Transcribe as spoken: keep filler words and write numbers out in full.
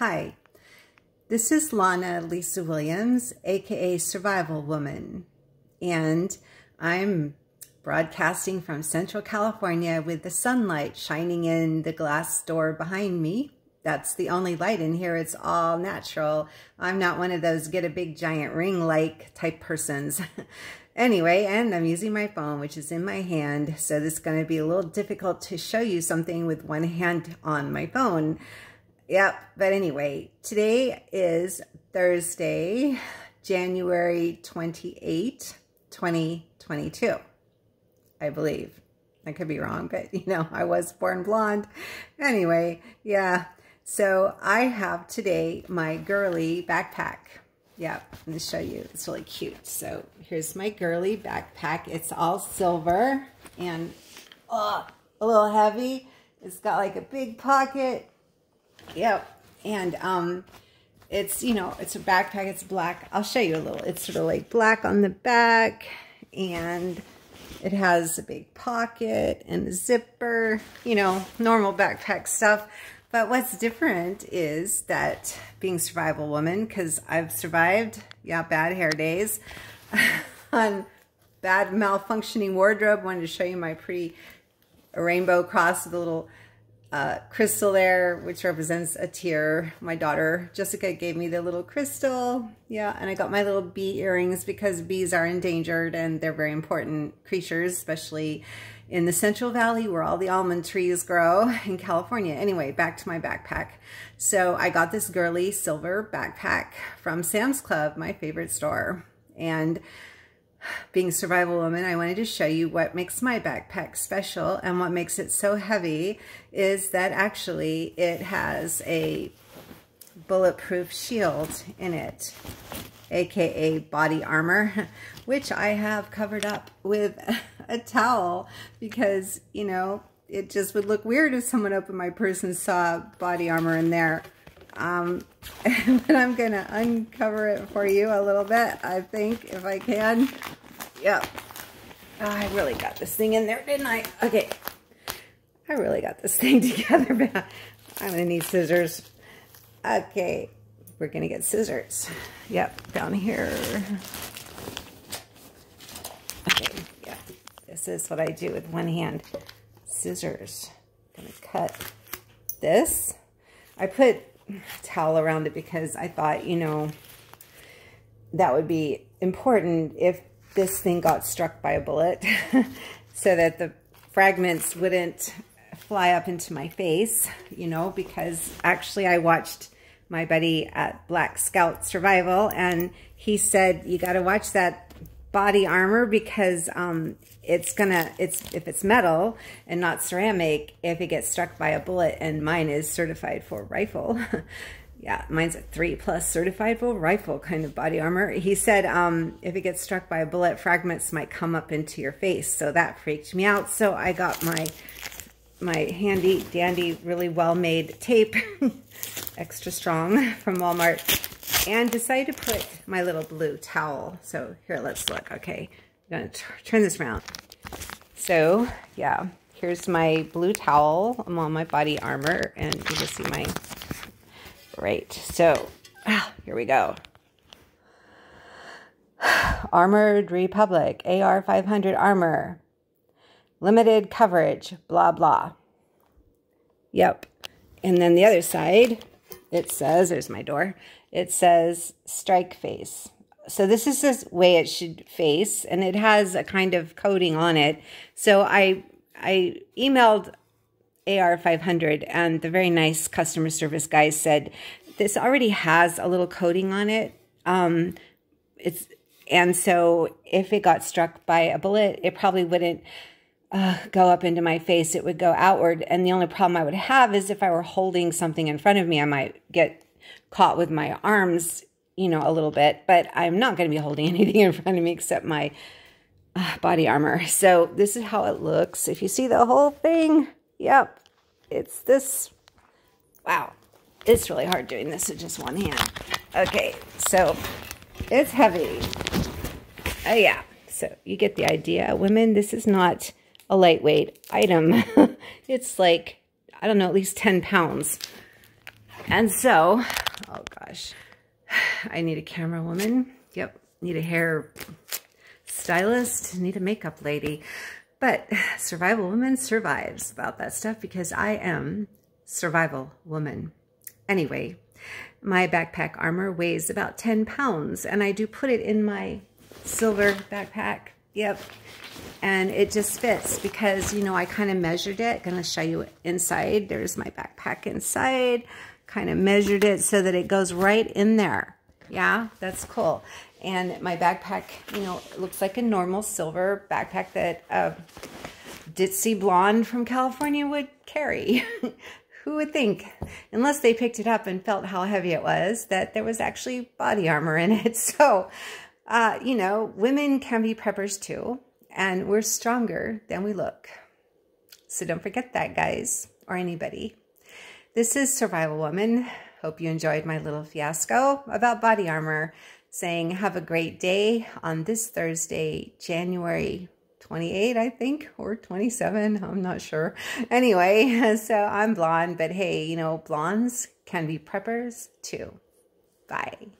Hi, this is Lonna Lisa Williams, aka Survival Woman, and I'm broadcasting from Central California with the sunlight shining in the glass door behind me. That's the only light in here. It's all natural. I'm not one of those get a big giant ring like type persons. Anyway, and I'm using my phone, which is in my hand. So this is going to be a little difficult to show you something with one hand on my phone. Yep. But anyway, today is Thursday, January twenty-eighth, twenty twenty-two. I believe. I could be wrong, but you know, I was born blonde. Anyway, yeah. So I have today my girly backpack. Yeah, I'm going to show you. It's really cute. So here's my girly backpack. It's all silver and oh, a little heavy. It's got like a big pocket. Yep. And um, it's, you know, it's a backpack. It's black. I'll show you a little. It's sort of like black on the back, and it has a big pocket and a zipper, you know, normal backpack stuff. But what's different is that being Survival Woman, because I've survived, yeah, bad hair days, on bad malfunctioning wardrobe. Wanted to show you my pretty rainbow cross with a little uh, crystal there, which represents a tear. My daughter, Jessica, gave me the little crystal. Yeah, and I got my little bee earrings because bees are endangered and they're very important creatures, especially in the Central Valley where all the almond trees grow in California. Anyway, back to my backpack. So I got this girly silver backpack from Sam's Club, my favorite store. And being a Survival Woman, I wanted to show you what makes my backpack special, and what makes it so heavy is that actually it has a bulletproof shield in it, aka body armor, which I have covered up with a towel because, you know, it just would look weird if someone opened my purse and saw body armor in there. Um, but I'm going to uncover it for you a little bit, I think, if I can. Yep. Oh, I really got this thing in there, didn't I? Okay. I really got this thing together, but I'm going to need scissors. Okay. We're going to get scissors. Yep. Down here. Okay. Yep. This is what I do with one hand. Scissors. I'm going to cut this. I put towel around it because I thought, you know, that would be important if this thing got struck by a bullet so that the fragments wouldn't fly up into my face, you know, because actually I watched my buddy at Black Scout Survival, and he said, you got to watch that body armor because um, it's gonna, it's if it's metal and not ceramic, if it gets struck by a bullet, and mine is certified for rifle. Yeah, mine's a three plus certified for rifle kind of body armor. He said um, if it gets struck by a bullet, fragments might come up into your face. So that freaked me out. So I got my, my handy dandy, really well made tape, extra strong, from Walmart, and decided to put my little blue towel. So here, let's look. Okay, I'm going to turn this around. So yeah, here's my blue towel. I'm on my body armor, and you can see my, right. So ah, here we go. Armored Republic, A R five hundred armor, limited coverage, blah, blah. Yep. And then the other side, it says, there's my door. It says strike face. So this is the way it should face, and it has a kind of coating on it. So I I emailed A R five hundred, and the very nice customer service guy said, this already has a little coating on it. Um, it's and so if it got struck by a bullet, it probably wouldn't Uh, go up into my face. It would go outward, and the only problem I would have is if I were holding something in front of me, I might get caught with my arms, you know, a little bit, but I'm not going to be holding anything in front of me except my uh, body armor. So this is how it looks. If you see the whole thing, yep, it's this. Wow, it's really hard doing this with just one hand. Okay, so it's heavy. Oh yeah, so you get the idea. Women, this is not a lightweight item. It's like, I don't know, at least ten pounds. And so, oh gosh, I need a camera woman. Yep, need a hair stylist, need a makeup lady. But Survival Woman survives about that stuff because I am Survival Woman. Anyway, my backpack armor weighs about ten pounds and I do put it in my silver backpack. Yep. And it just fits because, you know, I kind of measured it. Going to show you inside. There's my backpack inside. Kind of measured it so that it goes right in there. Yeah, that's cool. And my backpack, you know, looks like a normal silver backpack that a ditzy blonde from California would carry. Who would think, unless they picked it up and felt how heavy it was, that there was actually body armor in it. So, uh, you know, women can be preppers too, and we're stronger than we look. So don't forget that, guys, or anybody. This is Survival Woman. Hope you enjoyed my little fiasco about body armor, saying have a great day on this Thursday, January twenty-eighth, I think, or twenty-seven. I'm not sure. Anyway, so I'm blonde, but hey, you know, blondes can be preppers too. Bye.